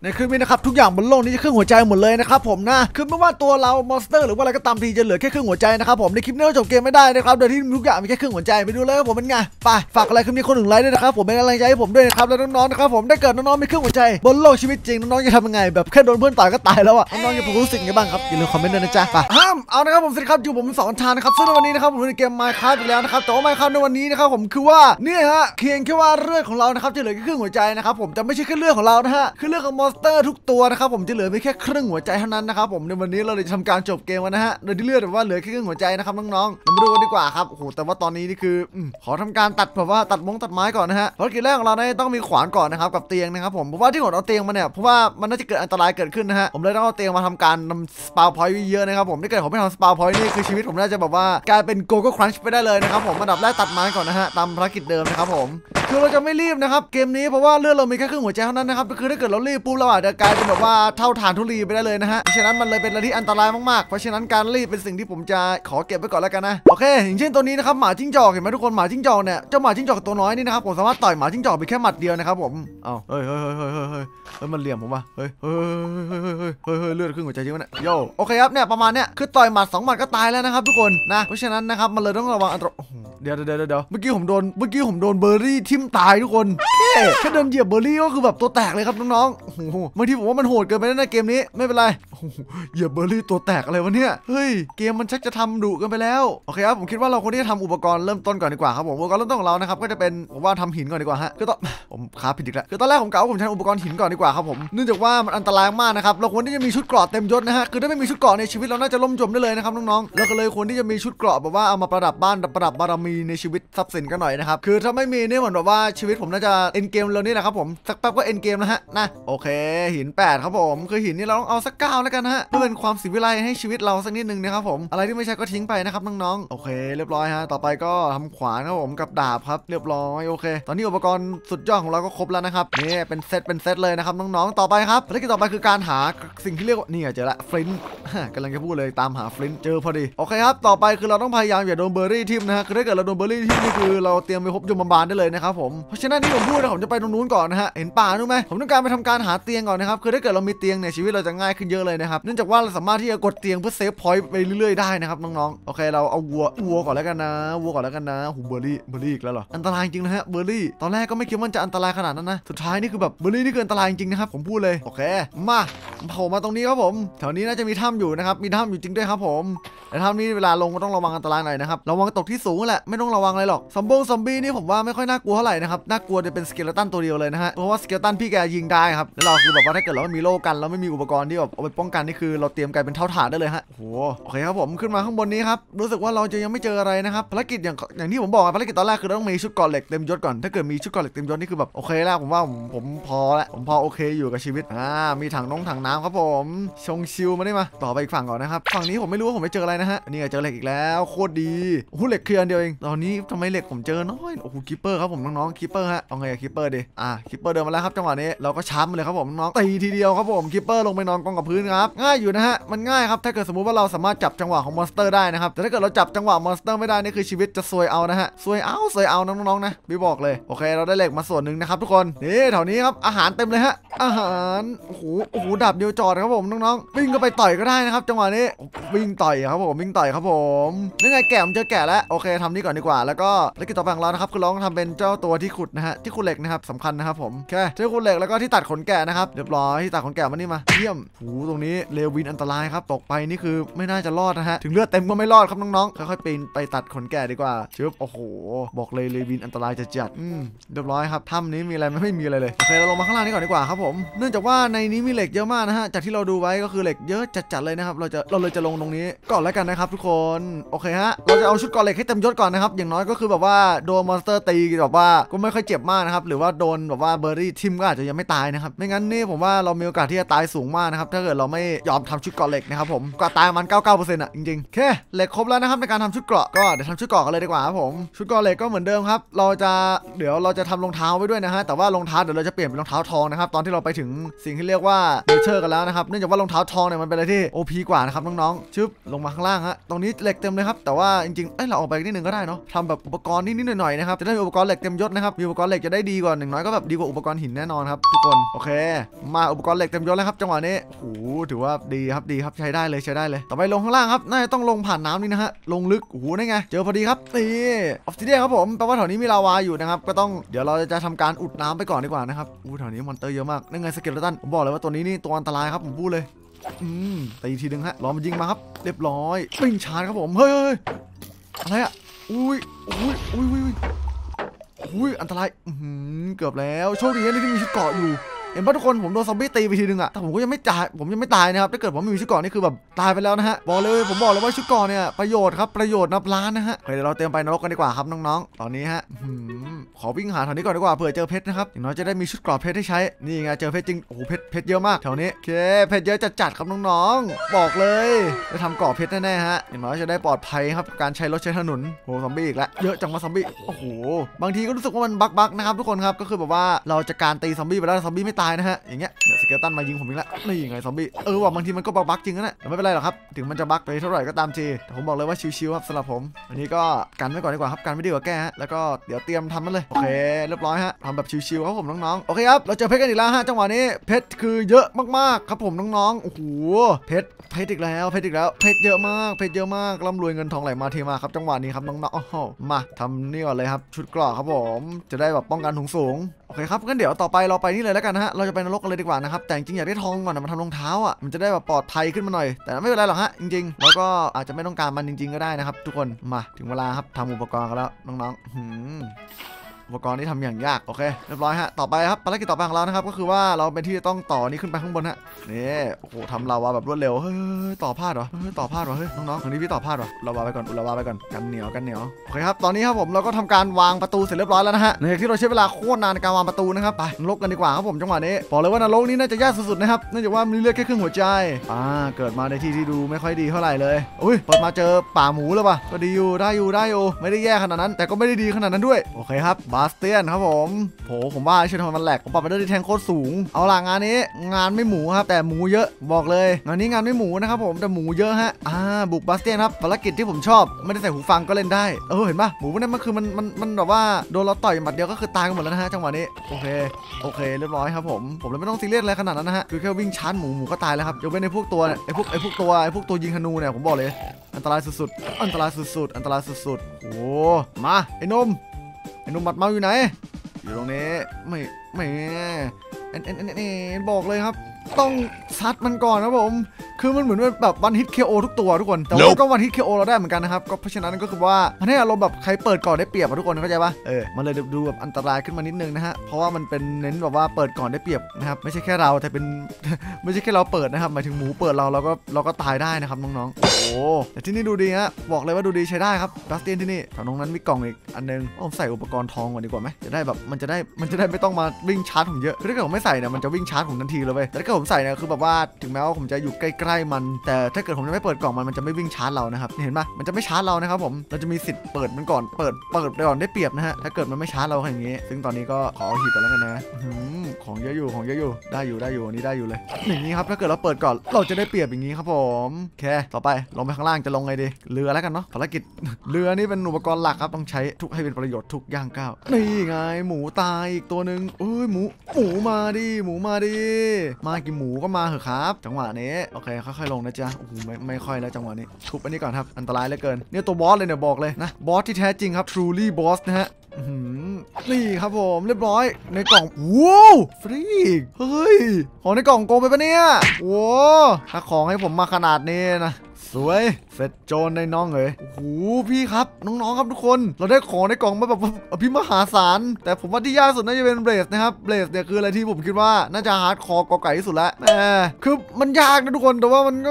ในคลิปนี้นะครับทุกอย่างบนโลกนี้จะครึ่งหัวใจหมดเลยนะครับผมนะคือไม่ว่าตัวเรามอนสเตอร์หรือว่าอะไรก็ตามทีจะเหลือแค่ครึ่งหัวใจนะครับผมในคลิปนี้เราจบเกมไม่ได้นะครับโดยที่ทุกอย่างมีแค่ครึ่งหัวใจไปดูเลยครับผมเป็นไงไปฝากอะไรคลิปนี้คนหนึ่งไลค์ด้วยนะครับผมเป็นกำลังใจให้ผมด้วยนะครับแล้วน้องๆนะครับผมได้เกิดน้องๆมีครึ่งหัวใจบนโลกชีวิตจริงน้องๆจะทำยังไงแบบแค่โดนเพื่อนต่อยก็ตายแล้วอ่ะน้องๆจะรู้สึกยังไงบ้างครับอย่าลืมคอมเมนต์ด้วยนะจ๊ะไปห้ามเอานะครับผมสิครับอยู่ผมสอนทานนะครับซึ่งวันนี้นะครับผมในเกม Minecraft อีกแล้วนะครับแต่ว่า Minecraft ในวันนี้นะครับผมคือว่าเนี่ยฮะเพียงแค่ว่าเรื่องของเรานะครับจะเหลือแค่ครึ่งหัวใจนะครับผมแต่ไม่ใช่แค่เรื่องของเรานะฮะคือเรื่องของมอนสเตอร์ทุกตัวนะครับผมจะเหลือไปแค่ครึ่งหัวใจเท่านั้นนะครับผมในวันนี้เราเลยทำการจบเกมกันนะฮะโดยที่เลือดแบบว่าเหลือแค่ครึ่งหัวใจนะครับน้องๆมาดูกันดีกว่าครับโอ้โหแต่ว่าตอนนี้นี่คือขอทำการตัดแบบว่าตัดไม้ก่อนนะฮะภารกิจแรกของเราเนี่ยต้องมีขวานก่อนนะครับกับเตียงนะครับผมเพราะว่าที่ผมเอาเตียงมาเนี่ยเพราะว่ามันน่าจะเกิดอันตรายเกิดขึ้นนะฮะผมเลยต้องเอาเตียงมาทำการนำสปาพอยต์เยอะนะครับผมถ้าเกิดผมไม่ทำสปาพอยต์นี่คือชีวิตผมน่าจะแบบว่ากลายเป็นโกโก้ครันช์ไปได้เลยนะครับผมอันดับแรกตัดไม้ก่อนนะฮะตามภารกิจเดิมนะครับผมคือเราจะไม่รีบนะครับเกมนี้เพราะว่าเลือดเรามีแค่ครึ่งหัวใจเท่านั้นนะครับคือถ้าเกิดเรารีบปุ๊บเราอาจจะกลายเป็นแบบว่าเท่าฐานทุลีไปได้เลยนะฮะเพราะฉะนั้นมันเลยเป็นอะไรที่อันตรายมากๆเพราะฉะนั้นการรีบเป็นสิ่งที่ผมจะขอเก็บไว้ก่อนแล้วกันนะโอเคอย่างเช่นตัวนี้นะครับหมาจิ้งจอกเห็นไหมทุกคนหมาจิ้งจอกเนี่ยเจ้าหมาจิ้งจอกตัวน้อยนี่นะครับผมสามารถต่อยหมาจิ้งจอกไปแค่หมัดเดียวนะครับผมเอาเฮ้ยมันเหลี่ยมผมว่ะเฮ้ยเลือดครึ่งหัวใจจริงมั้ยเนี่ยโย่โอเคครับเนี่ยประมาณเนี้ยคือต่อยหมัด2หมัดก็ตายแล้วนะครับทุกคนนะเพราะฉะนั้นนะครับมันเลยต้องระวังอันตรายเดี๋ยวเมื่อกี้ผมโดนเบอร์รี่ทิ่มตายทุกคนแค่เดินเหยียบเบอร์รี่ก็คือแบบตัวแตกเลยครับน้องๆโอ้โหบางทีผมว่ามันโหดเกินไปนะเกมนี้ไม่เป็นไรเหยียบเบอร์รี่ตัวแตกอะไรวะเนี่ยเฮ้ยเกมมันชักจะทำดุกันไปแล้วโอเคครับผมคิดว่าเราควรที่จะทำอุปกรณ์เริ่มต้นก่อนดีกว่าครับผมอุปกรณ์เริ่มต้นของเรานะครับก็จะเป็นผมว่าทำหินก่อนดีกว่าฮะคือตอนผมคาผิดอีกแล้วคือตอนแรกผมกะว่าผมใช้อุปกรณ์หินก่อนดีกว่าครับผมเนื่องจากว่ามันอันตรายมากนะครับเราควรที่จะมีชุดเกราะเต็มยศนะฮะคือถ้าไม่มีชุดเกราะในชีวิตเราน่าจะล่มจมได้เลยนะครับน้องๆเราก็เลยควรที่จะมีชุดเกราะแบบว่าเอามาประดับบ้านประดับบารมีในชีวิตทรัพย์สินกันหน่อยนะครับคือถ้าไม่มีเนี่ยเหมือนแบบว่าชีวิตผมน่าจะเอ็นเกมแล้วนี่แหละครับผมสักแป๊บก็เอ็นเกมนะฮะนะโอเคหิน8ครับผมคือหินนี่เราต้องเอาสัก9แล้วกันฮะเพื่อเป็นความศิวิไลให้ชีวิตเราสักนิดนึงนะครับผมอะไรที่ไม่ใช่ก็ทิ้งไปนะครับน้องๆโอเคเรียบร้อยฮะต่อไปก็ทำขวานครับผมกับดาบครับเรียบร้อยโอเคตอนนี้อุปกรณ์สุดยอดของเราก็ครบแล้วนะครับนี่เป็นเซตเลยนะครับน้องๆต่อไปครับภารกิจต่อไปคือการหาสิ่งที่เรียกว่านี่เจอละฟลินต์กำลังจะพูดเลยตามหาฟลินต์เจอพอดีโอเคครับต่อไปคือเราต้องพยายามอย่าโดนเบอร์รี่ทิมนะฮะคือถ้าเกิดเราโดนเบอร์รี่ทิมนี่คือเราเตรียมไปพบยมบาลได้เลยนะครับผมเพราะฉะนั้นที่ผมพูดนะผมจะไปตรงนู้นก่อนนะฮะเห็นป่านู้นไหมผมต้องการไปทำการหาเตียงก่อนนะครับคือถ้าเกิดเรามีเตียงเนี่ยชีวิตเราจะง่ายขึ้นเยอะเลยนะครับเนื่องจากว่าเราสามารถที่จะกดเตียงเพื่อเซฟพอยต์ไปเรื่อยๆได้นะครับน้องๆโอเคเราเอาวัวก่อนแล้วกันนะหูเบอร์รี่อีกแล้วเหรออันตรายจริงนะฮะเบอร์รี่ตอนแรกก็ไม่คิดว่าจะอันตรายขนาดนั้นนะสุดท้ายนี่คือแบบเบอร์รี่นี่คืออันตรายจริงนะครับผมพูดเลยโอเคมาโผล่มาตรงนี้ครับผมแถวนี้น่าจะมีถ้ำอยู่นะครับมีถ้ำอยู่จริงด้วยครับผมแต่ถ้ำนี้เวลาลงก็ต้องระวังอันตรายหน่อยนะครับระวังตกที่สูงแหละไม่ต้องระวังอะไรหรอกซอมบี้นี่ผมว่าไม่ค่อยน่ากลัวเท่าไหร่นะครับน่ากลัวจะเป็นสเกเลตันตัวเดียวเลยนะฮะเพราะว่าสเกเลตันพี่แกยิงได้ครับแล้วเราคือแบบว่าถ้าเกิดเราไม่มีโล่กันเราไม่มีอุปกรณ์ที่แบบเอาไปป้องกันนี่คือเราเตรียมกลายเป็นเท่าฐานได้เลยฮะโอ้โหโอเคครับผมขึ้นมาข้างบนนี้ครับรู้สึกว่าเราจะยังไม่เจออะไรนะครับภารกิจอย่างที่ผมบอกภารกิจตอนแรกคือต้องมีชุดก่อเหล็กเต็มยศก่อนถ้าเกิดมีชุดก่อเหล็กเต็มยศนี่คือแบบโอเคแล้วผมว่าผมพอแล้วผมพอโอเคอยู่กับชีวิตมีถังน้ำครับผมชงชิวมาได้มาต่อไปอีกฝั่งก่อนนะครับฝั่งนี้ผมไม่รู้ว่าผมไปเจออะไรนะฮะนี่เจอเหล็กอีกแล้วโคตรดีโอ้โหเหล็กเคลียร์เดียวเองตอนนี้ทำไมเหล็กผมเจอน้อยโอ้โหคิปเปอร์ครับผมน้องๆคิปเปอร์ฮะเอาไงคิปเปอร์ดิคิปเปอร์เดินมาแล้วครับจังหวะนี้เราก็ช้ำเลยครับผมน้องตีทีเดียวครับผมคิปเปอร์ลงไปนอนกองกับพื้นครับง่ายอยู่นะฮะมันง่ายครับถ้าเกิดสมมุติว่าเราสามารถจับจังหวะของมอนสเตอร์ได้นะครับแต่ถ้าเกิดเราจับจังหวะมอนสเตอร์ไม่ได้นี่คือชีวิตจะซวยเอานะฮะซวยเอาน้องๆนะพี่บอกเลยโอเคเราได้เหล็กมาส่วนหนึ่งนะครับทุกคนนี่แถวนี้ครับอาหารเต็มเลยฮะอาหารโอ้โหดาบเดียวจอดครับผมน้องๆวิ่งก็ไปต่อยก็ได้นะครับจังหวะนี้วิ่งต่อยครับผมนี่ไงแกะผมเจอแกะแล้วโอเคทำนี่ก่อนดีกว่าแล้วก็แล้วกิจต่อไปของเรานะครับคือลองทำเป็นเจ้าตัวที่ขุดนะฮะที่ขุดเหล็กนะครับสำคัญนะครับผมแค่ที่ขุดเหล็กแล้วก็ที่ตัดขนแกะนะครับเรียบร้อยที่ตัดขนแกะมานี่มาเยี่ยมโอ้โหตรงนี้เลวินอันตรายครับตกไปนี่คือไม่น่าจะรอดนะฮะถึงเลือดเต็มก็ไม่รอดครับน้องๆค่อยๆปีนไปตัดขนแกะดีกว่าชึบโอ้โหบอกเลยเลวินอันตรายจะจัดเรียบร้อยครับถ้ำนี้มีอะไรไม่มีอะไรเลยโอเคเราลงมาข้างล่างนี้ก่อนดีกว่าครับผมเนื่องจากว่าในนี้มีเหล็กเยอะมากนะฮะจากที่เราดูไว้ก็คือเหล็กเยอะจัดๆเลยนะครับเราเลยจะลงตรงนี้ก่อนแล้วกันนะครับทุกคนโอเคฮะเราจะเอาชุดก่อเหล็กให้เต็มยศก่อนนะครับอย่างน้อยก็คือแบบว่าโดนมอนสเตอร์ตีแบบว่าก็ไม่ค่อยเจ็บมากนะครับหรือว่าโดนแบบว่าเบอร์รี่ทิมก็อาจจะยังไม่ตายนะครับไม่งั้นนี่ผมว่าเรามีโอกาสที่จะตายสูงมากนะครับถ้าเกิดเราไม่ยอมทำชุดก่อเหล็กนะครับผมก็ตายมัน 99% อ่ะจริงๆโอเคเหล็กครบแล้วนะครับในการทำชุดเกราะก็เดี๋ยวทำชุดเกราะกันเลยดีกว่าครับผมชุดก่อเหล็กก็เหมือนเดิมครับเดี๋ยวเราจะทำรองเท้าไว้ด้วยนะฮะแต่ว่ารองเท้าเดี๋ยวเราจะเปลี่ยนเป็นรองเท้าทองนะครับตอนที่เราไปถึงสิ่งที่เรียกว่าเนเจอร์กันแล้วนะครับเนื่องจากว่ารองเท้าทองเนี่ยมันเป็นอะไรที่ OP กว่านะครับน้องๆชึบลงมาข้าง ล่างฮะตรงนี้เหล็กเต็มเลยครับแต่ว่าจริงๆเราออกไปนิดนึงก็ได้เนาะทำแบบอุปกรณ์นิดหน่อยนะครับจะได้อุปกรณ์เหล็กเต็มยศนะครับมีอุปกรณ์เหล็กจะได้ดีกว่าอย่างน้อยก็แบบดีกว่าอุปกรณ์หินแน่นอนครับทุกคนโอเคมาอุปกรณ์เหล็กเต็มยศแล้วครับจังหวะนี้โอ้โหถือว่าดีครับดีครับใช้ได้เลยใช้ได้เลยต่อไปลงข้างล่างครับน่าจะต้องลงผ่านน้ำนี่นะฮะลงลึกโอ้โหนี่ไงเจอพอดีครับนี่ออฟซิเดียนครับผมแปลว่าแถวนี้มีลาวาอยู่นะครับก็ต้องเดี๋ยวเราจะทำการอุดน้ำไปก่อนดีกว่านะครับอู้แถวนี้มอนเตอร์เยอะมากนั่นไงสเกเลตันผมบอกเลยว่าตัวนี้นี่ตัวอันตรายครับผมพูดเลยแต่อีกทีนึงฮะล้อมยิงมาครับเรียบร้อยปิ้งชาร์จครับผมเฮ้ยอะไรอ่ะอุ้ยอันตรายเกือบแล้วโชคดีนะที่มีชุดเกาะอยู่เห็นป่ะทุกคนผมโดนซอมบี้ตีไปทีนึงอะแต่ผมก็ยังไม่ตายนะครับถ้าเกิดผมไม่มีชุดเกาะนี่คือแบบตายไปแล้วนะฮะบอกเลยผมบอกเลยว่าชุดเกาะเนี่ยประโยชน์ครับประโยชน์นับล้านนะฮะเดี๋ยวเราเตรียมไปนรกกันดีกว่าครับน้องๆตอนนี้ฮะขอวิ่งหาแถวนี้ก่อนดีกว่าเผื่อเจอเพชรนะครับอย่างน้อยจะได้มีชุดเกราะเพชรให้ใช้นี่ไงเจอเพชรจริงโอ้โหเพชรเยอะมากแถวนี้โอเคเพชรเยอะจัดๆครับน้องๆบอกเลยจะทำเกราะเพชรแน่ๆฮะอย่างน้อยจะได้ปลอดภัยครับการใช้รถใช้ถนนโอ้ซอมบี้อีกแล้วเยอะจังมาซอมบี้โอ้โหบางทีก็รู้สึกว่ามันบักๆนะครับทุกคนครับก็คือแบบว่าเราจะการตีซอมบี้ไปแล้วซอมบี้ไม่ตายนะฮะอย่างเงี้ยสเกลตันมายิงผมอีกแล้วนี่ยังไงซอมบี้ว่าบางทีมันก็บักๆจริงนะแต่ไม่เป็นไรหรอกครับถึงมันจะบักไปเท่าไหร่ก็ตามทีแต่ผมบอกเลยว่าชิวๆครับสำหรับผมอันนี้ก็กันไว้ก่อนดีกว่าครับกันไม่ดีกว่าแก้ฮะแล้วก็เดี๋ยวเตรียมทำมันเลยโอเคเรียบร้อยฮะทำแบบชิวๆครับผมน้องๆโอเคครับเราเจอเพชรกันอีกแล้วฮะจังหวะนี้เพชรคือเยอะมากๆครับผมน้องๆโอ้โหเพชรอีกแล้วเพชรเยอะมากร่ำรวยเงินทองไหลมาเทมาครับจังหวะนี้ครับน้องๆมาทำนี่ก่อนเลยครับชุดเกราะครับผมจะได้แบบป้องกันสูงโอเคครับงั้นเดี๋ยวต่อไปเราไปนี่เลยแล้วกันนะฮะเราจะไปนรกกันเลยดีกว่านะครับแต่จริงอยากได้ทองก่อนมาทำรองเท้าอ่ะมันจะได้แบบปลอดภัยขึ้นมาหน่อยแต่ไม่เป็นไรหรอกฮะจริงๆแล้วก็อาจจะไม่ต้องการมันจริงๆก็ได้นะครับทุกคนมาถึงเวลาครับทำอุปกรณ์กันแล้วน้องๆอุปกรณ์ที่ทำอย่างยากโอเคเรียบร้อยฮะต่อไปครับภารกิจต่อไปของเรานะครับก็คือว่าเราเป็นที่ต้องต่อนี้ขึ้นไปข้างบนฮะนี่โอ้โหทำเราว่าแบบรวดเร็วเฮ้ยต่อพลาดวะต่อพลาดวะเฮ้ยน้องๆตรงนี้พี่ต่อพลาดวะเราว่าไปก่อนเราว่าไปก่อนกันเหนียวโอเคครับตอนนี้ครับผมเราก็ทำการวางประตูเสร็จเรียบร้อยแล้วนะฮะในที่เราใช้เวลาโคตรนานในการวางประตูนะครับไปนรกกันดีกว่าครับผมจังหวะนี้บอกเลยว่านรกนี้น่าจะยากสุดๆนะครับเนื่องจากว่ามีเลือดแค่ครึ่งหัวใจเกิดมาในที่ที่ดูไม่ค่อยดีเท่าไหร่เลยอุ้ยเปิดมาเจอป่าหมูแล้วป่ะก็ดีอยู่ได้อยู่ไม่ได้แย่ขนาดนั้นแต่ก็ไม่ได้ดีขนาดนั้นด้วยโอเคครับบาสเตียนครับผมโหผมว่าเชนทอนมันแหลกผมปรับไปได้ที่แทงโคตรสูงเอาล่ะงานนี้งานไม่หมูครับแต่หมูเยอะบอกเลยงานนี้งานไม่หมูนะครับผมแต่หมูเยอะฮะบุกบาสเตียนครับภารกิจที่ผมชอบไม่ได้ใส่หูฟังก็เล่นได้เห็นป่ะหมูพวกนั้นมันคือมันแบบว่าโดนเราต่อยหมัดเดียวก็คือตายกันหมดแล้วนะฮะจังหวะนี้โอเคเรียบร้อยครับผมเลยไม่ต้องซีเรียสอะไรขนาดนั้นนะฮะคือแค่วิ่งชาร์จหมูก็ตายแล้วครับยกเว้นไอ้พวกตัวยิงธนูเนี่ยผมบอกเลยอันตรายสุดโอ้มาไอ้นุ่มบัดเมาอยู่ไหนอยู่ตรงนี้ไม่บอกเลยครับต้องซัดมันก่อนนะผมคือมันเหมือนแบบวันฮิตเคโอทุกตัวทุกคนแต่ว่าก็วันฮิตเคโอเราได้เหมือนกันนะครับก็เพราะฉะนั้นก็คือว่ามันให้อารมณ์แบบใครเปิดก่อนได้เปรียบทุกคนเข้าใจปะมันเลยดูแบบอันตรายขึ้นมานิดนึงนะฮะเพราะว่ามันเป็นเน้นแบบว่าเปิดก่อนได้เปรียบนะครับไม่ใช่แค่เราแต่เป็นไม่ใช่แค่เราเปิดนะครับหมายถึงหมูเปิดเราก็ตายได้นะครับน้องๆโอ้แต่ที่นี่ดูดีฮะบอกเลยว่าดูดีใช้ได้ครับบาสเตียนที่นี่แถวน้องนั้นมีกล่องอีกอันนึงผมใส่อุปกรณ์ทองก่อนดีกว่าไหมจะได้แบบมันจะได้ไม่ต้องมาวิ่งชาร์จผมเยอะถ้าเกิดผมไม่ใส่เนี่ยมันจะวิ่งชาร์จผมทันทีเลยเว้ยแต่ถ้าเกิดผมใส่เนี่ยคือแบบว่าถึงแม้ว่าผมจะอยู่ใกล้ๆมันแต่ถ้าเกิดผมจะไม่เปิดกล่องมันจะไม่วิ่งชาร์จเรานะครับเห็นปะมันจะไม่ชาร์จเรานะครับผมเราจะมีสิทธิ์เปิดมันก่อนเปิดก่อนได้เปรียบนะฮะถ้าเกิดมันไม่ชาร์จเราอย่างงี้ซึ่งตอนนี้ก็ขอหีบก่อนแล้วกันนะของเยอะอยู่ได้อยู่อันนี้ได้อยู่เลยอย่างนี้ครับถ้าเกิดเราเปิดก่อนเราจะได้เปรียบอย่างนี้ครับผมโอเคต่อไปลงไปข้างล่างจะลงไงดีเรือแล้วกันเนาะภารกิจเรือนี่เป็นอุปกรณ์หลักครับต้องใช้ทุกให้เป็นประโยชน์ทุกย่างก้าวนี่ไงหมูตายอีกตัวนึงเอ้ยหมูมาดิมากินหมูก็มาเหอะครับจังหวะนี้โอเคค่อยๆลงนะจ๊ะโอ้โหไม่ค่อยแล้วจังหวะนี้ทุบอันนี้ก่อนครับอันตรายเหลือเกินเนี่ยตัวบอสเลยเนี่ยบอกเลยนะบอสที่แท้จริงครับ truly boss นะฮะนี่ครับผมเรียบร้อยในกล่องว้าวฟรีเฮ้ยของในกล่องโกงไปปะเนี่ยโว้ถ้าของให้ผมมาขนาดนี้นะสวยเสร็จโจนในน้องเลยโอ้โหพี่ครับน้องๆครับทุกคนเราได้ของในกล่องมาแบบพี่มหาศาลแต่ผมว่าที่ยากสุดน่าจะเป็นเบรสนะครับเบรสเนี่ยคืออะไรที่ผมคิดว่าน่าจะฮาร์ดคอร์กอไก่ที่สุดแล้วคือมันยากนะทุกคนแต่ว่ามันก็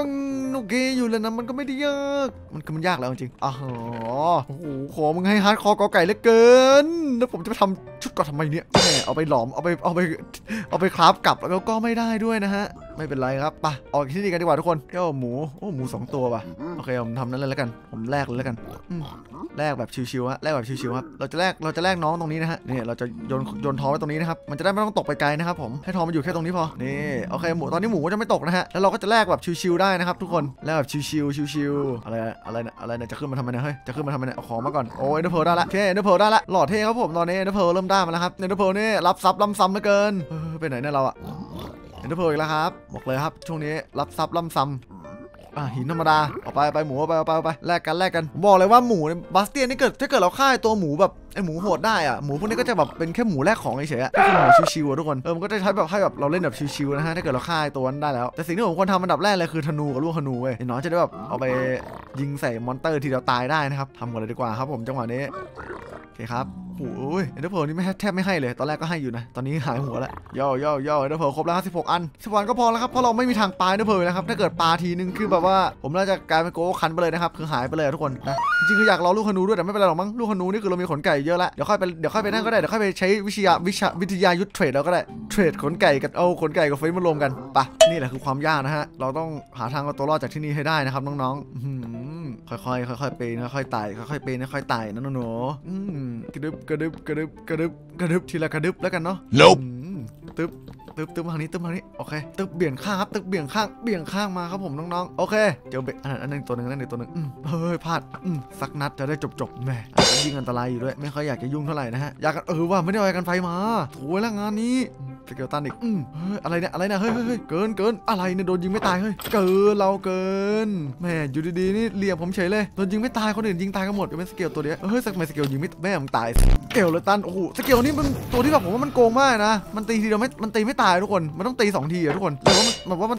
โอเคอยู่เลยนะมันก็ไม่ได้ยากมันยากแล้วจริงโอ้โหขอมึงให้ฮาร์ดคอร์กอไก่เหลือเกินแล้วผมจะไปทำชุดก่อนทำไมเนี่ยเอาไปหลอมเอาไปคราฟกลับแล้วก็ไม่ได้ด้วยนะฮะไม่เป็นไรครับไปออกที่นี่กันดีกว่าทุกคนเจ้าหมูสองตัวป่ะโอเคผมทำนั่นเลยแล้วกันผมแลกเลยแล้วกัน แลกแบบชิวๆฮะแลกแบบชิวๆครับเราจะแลกน้องตรงนี้นะฮะนี่เราจะโยนทองไว้ตรงนี้นะครับมันจะได้ไม่ต้องตกไปไกลนะครับผมให้ทองมันอยู่แค่ตรงนี้พอนี่โอเคหมูตอนนี้หมูก็จะไม่ตกนะฮะแล้วเราก็จะแลกแบบชิวๆได้นะครับทุกคนแลกแบบชิวๆชิวๆอะไรเนี่ยจะขึ้นมาทำไมเนี่ยเฮ้ยจะขึ้นมาทำไมเนี่ยเอาของมาก่อนโอ้ยเดอร์เพลได้ละโอเคเดอร์เพลได้ละหล่อเท่ครับผมตอนนี้เดอร์เพลเริ่มได้มาแล้วครับเดอร์เพลนี่รับซับล้ำซ้ำเหลือเกินไปไหนเนี่ยเราอะเดอร์เพลอีกแล้วครับบอกเลยครับช่วงนี้รับซับล้ำซ้ำหินธรรมดาเอาไปหมูเอาไปแลกกันบอกเลยว่าหมูบาสเตียนนี่เกิดถ้าเกิดเราฆ่าตัวหมูแบบไอหมูโหดได้อะหมูพวกนี้ก็จะแบบเป็นแค่หมูแลกของเฉยๆก็คือหมูชิวๆทุกคนมันก็จะใช้แบบให้แบบเราเล่นแบบชิวๆนะฮะถ้าเกิดเราฆ่าตัวนั้นได้แล้วแต่สิ่งที่ผมควรทำอันดับแรกเลยคือธนูกับลูกธนูเว้ยน้องจะได้แบบเอาไปยิงใส่มอนเตอร์ทีเดียวตายได้นะครับทำกันเลยดีกว่าครับผมจังหวะนี้โอเคครับโอ้ยเอ็นเดอร์เพลนี่ไม่แทบไม่ให้เลยตอนแรกก็ให้อยู่นะตอนนี้หายหัวแล้วย่อเอ็นเดอร์เพลครบแล้ว16 อัน16 อันก็พอแล้วครับเพราะเราไม่มีทางปลาเอ็นเดอร์เพลนะครับถ้าเกิดปลาทีนึงคือแบบว่าผมน่าจะกลายเป็นโก้คันไปเลยนะครับคือหายไปเลยทุกคนนะจริงๆคืออยากรอลูกขนูด้วยแต่ไม่เป็นไรหรอกมั้งลูกขนูนี่คือเรามีขนไก่เยอะละเดี๋ยวค่อยไปนั่นก็ได้เดี๋ยวค่อยไปใช้วิทยายุทธเทรดเราก็ได้เทรดขนไก่กับเอาขนไก่กับเฟซมารวมกันปะนี่แหละคือความยากนะฮะเราต้องหาทางเอาตัวรอดจากที่นี่ให้ได้นะครับน้องๆค่อยๆไปค่อยๆไต่ค่อยๆไต่นะหนูกระดึบทีละกระดึบแล้วกันเนาะตึ๊บทางนี้โอเคตึ๊บเบี่ยงข้างครับตึ๊บเบี่ยงข้างมาครับผมน้องๆโอเคเดี๋ยวเบรกอันนึงตัวหนึ่งเฮ้ยพลาดสักนัดจะได้จบแม่ยิ่งอันตรายอยู่ด้วยไม่ค่อยอยากจะยุ่งเท่าไหร่นะฮะอยากกันว่าไม่ได้อะไรกันไฟมาโวยละงานนี้สเกลตันอีกอะไรเนี่ยเฮ้ยเกินอะไรเนี่ยโดนยิงไม่ตายเฮ้ยเกินเราเกินแม่อยู่ดีๆนี่เหลี่ยมผมเฉยเลยโดนยิงไม่ตายคนอื่นยิงตายกันหมดก็เป็นสเกลตัวเดียวเฮ้ยสักไม่สเกลยิงไม่แม่มันตายสเกลเลยตันโอ้โหสเกลนี่มันตัวที่แบบผมว่ามันโกงมากนะมันตีทีเดียวมันตีไม่ตายทุกคนมันต้องตี2ทีอะทุกคนแต่ว่ามัน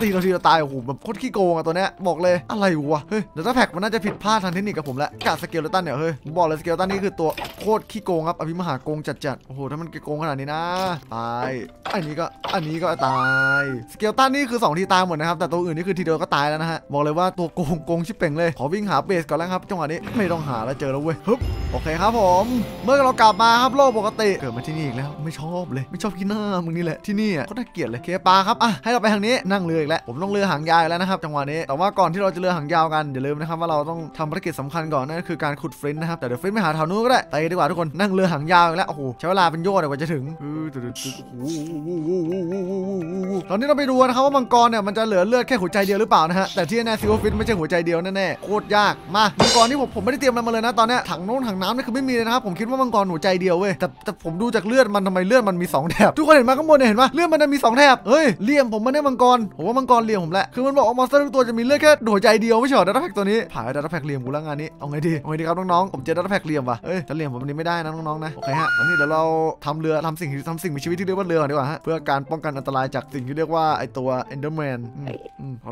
ตีเราทีเราตายโอ้โหแบบโคตรขี้โกงอะตัวเนี้ยบอกเลยอะไรวะเฮ้ยเดี๋ยวถ้าแพ็กมันน่าจะผิดพลาดทางเทคนิคกับผมละกะสเกลตันเนี่ยเฮ้ยบอกเลยสเกลตันนี่คือตัวโคตรขี้โกงครับอภิมหาโกงจัดๆโอ้โหถ้ามันโกงขนาดนี้นะตายอันนี้ก็ตายสเกลตันนี่คือ2ทีตายหมดนะครับแต่ตัวอื่นนี่คือทีเดียวก็ตายแล้วนะฮะบอกเลยว่าตัวโกงชิบเป่งเลยขอวิ่งหาเบสก่อนแล้วครับจังหวะนี้ไม่ต้องหาแล้วเจอแล้วเว้ยฮึบโอเคครับผมเมื่อเรากลับมาครับโลกปกติเกิดมาที่นี่อีกแล้วไม่ชอบเลยไม่ชอบกินหน้ามึงนี่แหละที่นี่ก็น่าเกลียดเลยเคปาครับอ่ะให้เราไปทางนี้นั่งเรืออีกแล้วผมต้องเรือหางยาวแล้วนะครับจังหวะนี้แต่ว่าก่อนที่เราจะเรือหางยาวกันอย่าลืมนะครับว่าเราต้องทำภารกิจสำคัญก่อนนั่นก็คือการขุดเฟรนนะครับแต่เดี๋ยวเฟรนไม่หาแถวนู้นก็ได้ไปดีกว่าทุกคนนั่งเรือหางยาวอีกแล้วโอ้โหใช้เวลาเป็นโยดกว่าจะถึงตอนนี้เราไปดูนะครับว่ามังกรเนี่ยมันจะเหลือเลือดแค่หัวใจเดียวหรือเปล่านะฮะแต่ที่แน่ซิวฟิตไม่ใช่หัวใจเดียวแน่ๆโคตรยากมามังกรที่ผมไม่ได้เตรียมอะไรมาเลยนะตอนนี้ถังน้ำนี่คือไม่มีเลยนะครับผมคิดว่ามังกรหัวใจเดียวเว้ยแต่ผมดูจากเลือดมันทำไมเลือดมันมี2แถบทุกคนเห็นไหมข้างบนเนี่ยเห็นไหมเลือดมันมี2แถบเฮ้ยเลี่ยมผมมันได้มังกรผมว่ามังกรเลี่ยมผมแหละคือมันบอกว่ามอนสเตอร์ทุกตัวจะมีเลือดแค่หัวใจเดียวไม่ใช่หรอดัตต์แพ็กตัวนี้ผ่านดัตต์แพ็กเลี่ยมกูแล้วงานนี้เอาไงดีครับน้องๆผมเจอดัตต์แพ็กเลี่ยมว่ะเฮ้ยจะเลี่ยมผมวันนี้ไม่ได้นะน้องๆนะโอเคฮะวันนี้เดี๋ยวเราทำสิ่งมีชีวิตที่เรียกว่าเรือก่อนดีกว่าฮะเพื่อการป้องกันอันตรายจากสิ่งที่เรียกว่าไอตัว Enderman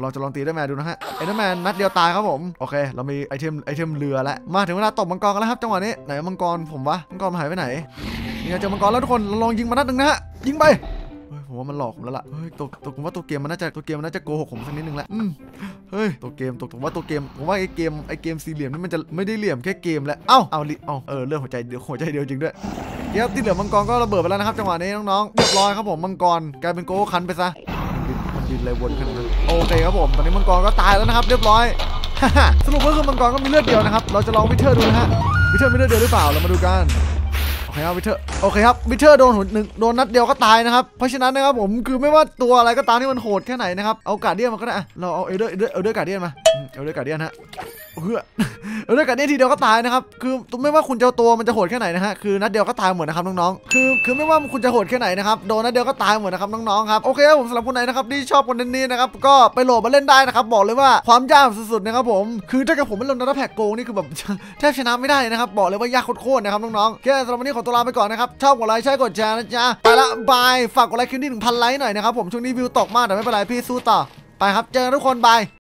เราจะลองตี Enderman ดูนะฮะ Enderman นัดเดียวตายครับผมโอเคเรามีไอเทมเรือแล้วมาถึงเวลาตบมังกรกันแล้วครับจังหวะนี้ไหนมังกรผมวะมังกรหายไปไหนนี่เจอมังกรแล้วทุกคนลองยิงมานัดหนึ่งนะฮะยิงไปผมว่ามันหลอกผมแล้วล่ะเฮ้ยตกผมว่าตัวเกมมันน่าจะโกหกผมสักนิดนึงแหละเฮ้ยตัวเกมผมว่าไอเกมสี่เหลี่ยมนี่มันจะไม่ได้เหลี่ยมแค่เกมแล้วเอ้าเรื่องหัวใจเดียวจริงด้วยเดี๋ยวที่เหลือมังกรก็ระเบิดไปแล้วนะครับจังหวะนี้น้องๆเรียบร้อยครับผมมังกรกลายเป็นโก้คันไปซะมันดินเลยวนขึ้นมาโอเคครับผมตอนนี้มังกรก็ตายแล้วนะครับเรียบร้อยสรุปก็คือมังกรก็มีเลือดเดียวนะครับเราจะลองวิเทอร์ดูนะฮะวิเทอร์มีเลือดเดียวหรือเปล่าเรามาดูกันโอเคครับวิเทอร์โอเคครับวิเทอร์โดนหัวหนึ่งโดนนัดเดียวก็ตายนะครับเพราะฉะนั้นนะครับผมคือไม่ว่าตัวอะไรก็ตามที่มันโหดแค่ไหนนะครับเอาการ์เดียนมาก็ได้เราเอาเอลเดอร์การ์เดียนมาเอาเอลเดอร์การ์เดียนฮะเรื่องการนี้ทีเดียวก็ตายนะครับคือไม่ว่าคุณจะตัวมันจะโหดแค่ไหนนะฮะคือนัดเดียวก็ตายหมดนะครับน้องๆคือไม่ว่าคุณจะโหดแค่ไหนนะครับโดนนัดเดียวก็ตายหมดนะครับน้องๆครับโอเคครับผมสำหรับคนไหนนะครับที่ชอบคอนเทนต์นี้นะครับก็ไปโหลดมาเล่นได้นะครับบอกเลยว่าความยากสุดๆนะครับผมคือถ้าเกิดผมไม่ลงนัดแพ็กโกงนี่คือแบบแทบชนะไม่ได้นะครับบอกเลยว่ายากโคตรๆนะครับน้องๆแค่สำหรับวันนี้ขอตัวลาไปก่อนนะครับชอบกดไลค์ใช่กดแชร์นะจ๊ะไปละบายฝากกดไลค์คลิปนี้ 1,000 ไลค์หน่อยนะครับผมช่วงนี้วิวตกมากแต่ไม่เป็นไรพี่สู้ต่อไปครับเจอทุกคนบาย